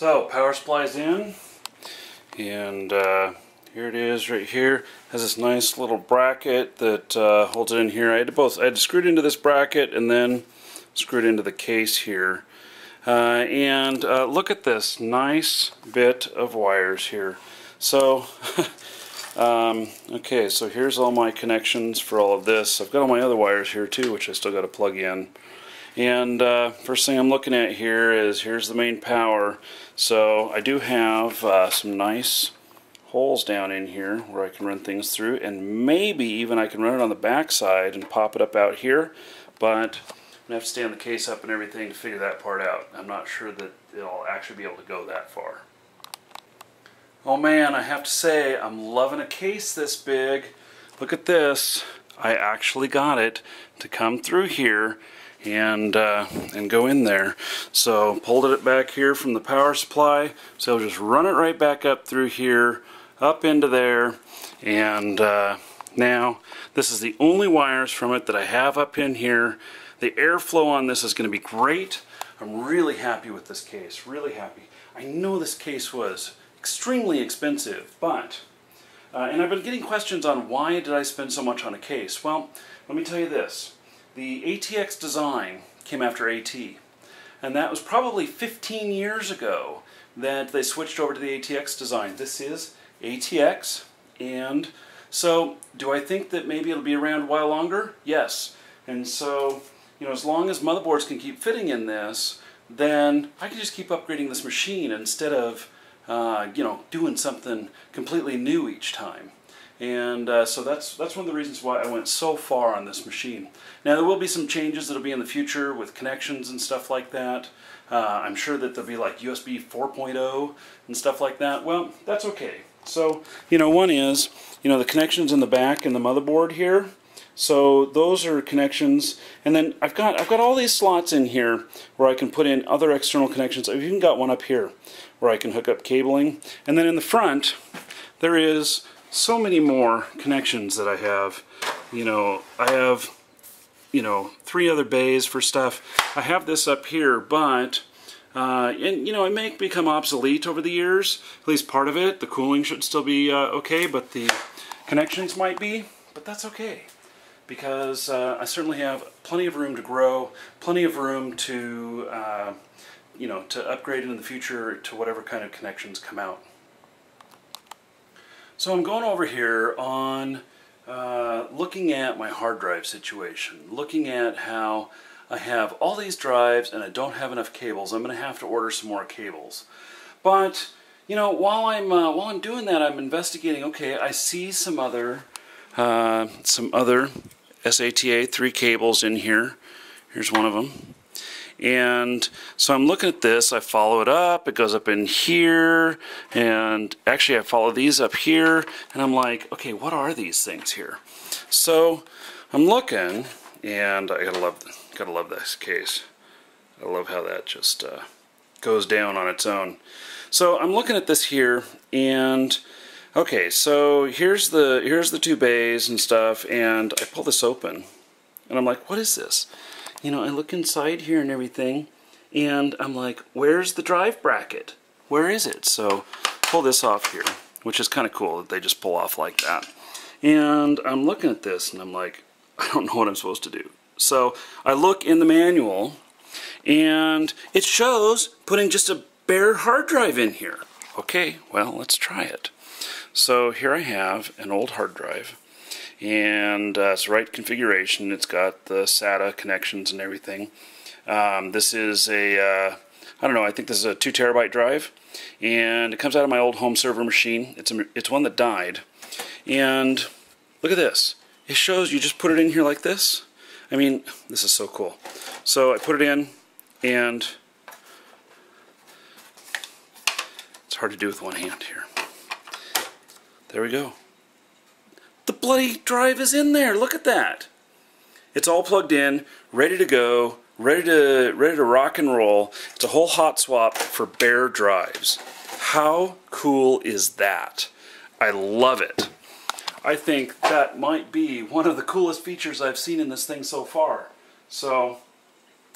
So power supply's in, and here it is right here. Has this nice little bracket that holds it in here. I had to screw it into this bracket and then screwed into the case here. Look at this nice bit of wires here. So okay, so here's all my connections for all of this. I've got all my other wires here too, which I still got to plug in. And first thing I'm looking at here is here's the main power. So I do have some nice holes down in here where I can run things through, and maybe even I can run it on the back side and pop it up out here, but I'm going to have to stand the case up and everything to figure that part out. I'm not sure that it'll actually be able to go that far. Oh man, I have to say, I'm loving a case this big. Look at this. I actually got it to come through here and go in there. So pulled it back here from the power supply, so I'll just run it right back up through here, up into there, and now this is the only wires from it that I have up in here. The airflow on this is going to be great. I'm really happy with this case, really happy. I know this case was extremely expensive, but and I've been getting questions on why did I spend so much on a case. Well, let me tell you this. The ATX design came after AT, and that was probably 15 years ago that they switched over to the ATX design. This is ATX, and so do I think that maybe it'll be around a while longer? Yes. And so, you know, as long as motherboards can keep fitting in this, then I can just keep upgrading this machine instead of, you know, doing something completely new each time. And so that's one of the reasons why I went so far on this machine. Now there will be some changes that'll be in the future with connections and stuff like that. I'm sure that there'll be like USB 4.0 and stuff like that. Well, that's okay. So, you know, one is, you know, the connections in the back and the motherboard here. So those are connections, and then I've got all these slots in here where I can put in other external connections. I've even got one up here where I can hook up cabling. And then in the front, there is so many more connections that I have. You know, I have, you know, 3 other bays for stuff. I have this up here, but and you know, it may become obsolete over the years, at least part of it. The cooling should still be okay, but the connections might be, but that's okay, because I certainly have plenty of room to grow, plenty of room to you know, to upgrade in the future to whatever kind of connections come out. So I'm going over here on looking at my hard drive situation, looking at how I have all these drives and I don't have enough cables. I'm going to have to order some more cables. But you know, while I'm doing that, I'm investigating. Okay, I see some other SATA 3 cables in here. Here's one of them. And so I'm looking at this, I follow it up, it goes up in here, and actually I follow these up here, and I'm like, okay, what are these things here? So I'm looking, and I gotta love this case. I love how that just goes down on its own. So I'm looking at this here, and okay, so here's the 2 bays and stuff, and I pull this open, and I'm like, what is this? You know, I look inside here and everything, and I'm like, where's the drive bracket? Where is it? So pull this off here, which is kind of cool that they just pull off like that. And I'm looking at this, and I'm like, I don't know what I'm supposed to do. So I look in the manual, and it shows putting just a bare hard drive in here. Okay, well, let's try it. So here I have an old hard drive, and it's the right configuration. It's got the SATA connections and everything. This is a, I don't know, I think this is a 2 terabyte drive, and it comes out of my old home server machine. It's one that died, and look at this. It shows you just put it in here like this. I mean, this is so cool. So I put it in, and it's hard to do with one hand here. There we go. The bloody drive is in there. Look at that. It's all plugged in, ready to go, ready to rock and roll. It's a whole hot swap for bare drives. How cool is that? I love it. I think that might be one of the coolest features I've seen in this thing so far. So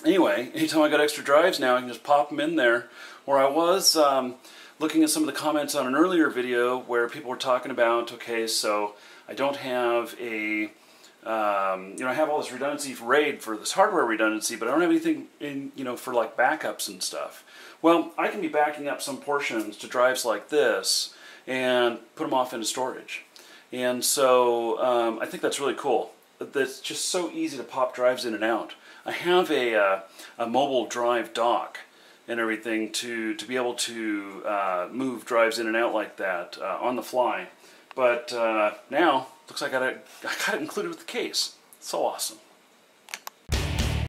Anyway, anytime I got extra drives now, I can just pop them in there. Where I was looking at some of the comments on an earlier video where people were talking about, okay, so I don't have a, you know, I have all this redundancy for RAID, for this hardware redundancy, but I don't have anything in, you know, for like backups and stuff. Well, I can be backing up some portions to drives like this and put them off into storage. And so I think that's really cool. That's just so easy to pop drives in and out. I have a mobile drive dock and everything to be able to move drives in and out like that on the fly. But now, looks like I got it included with the case. It's so awesome.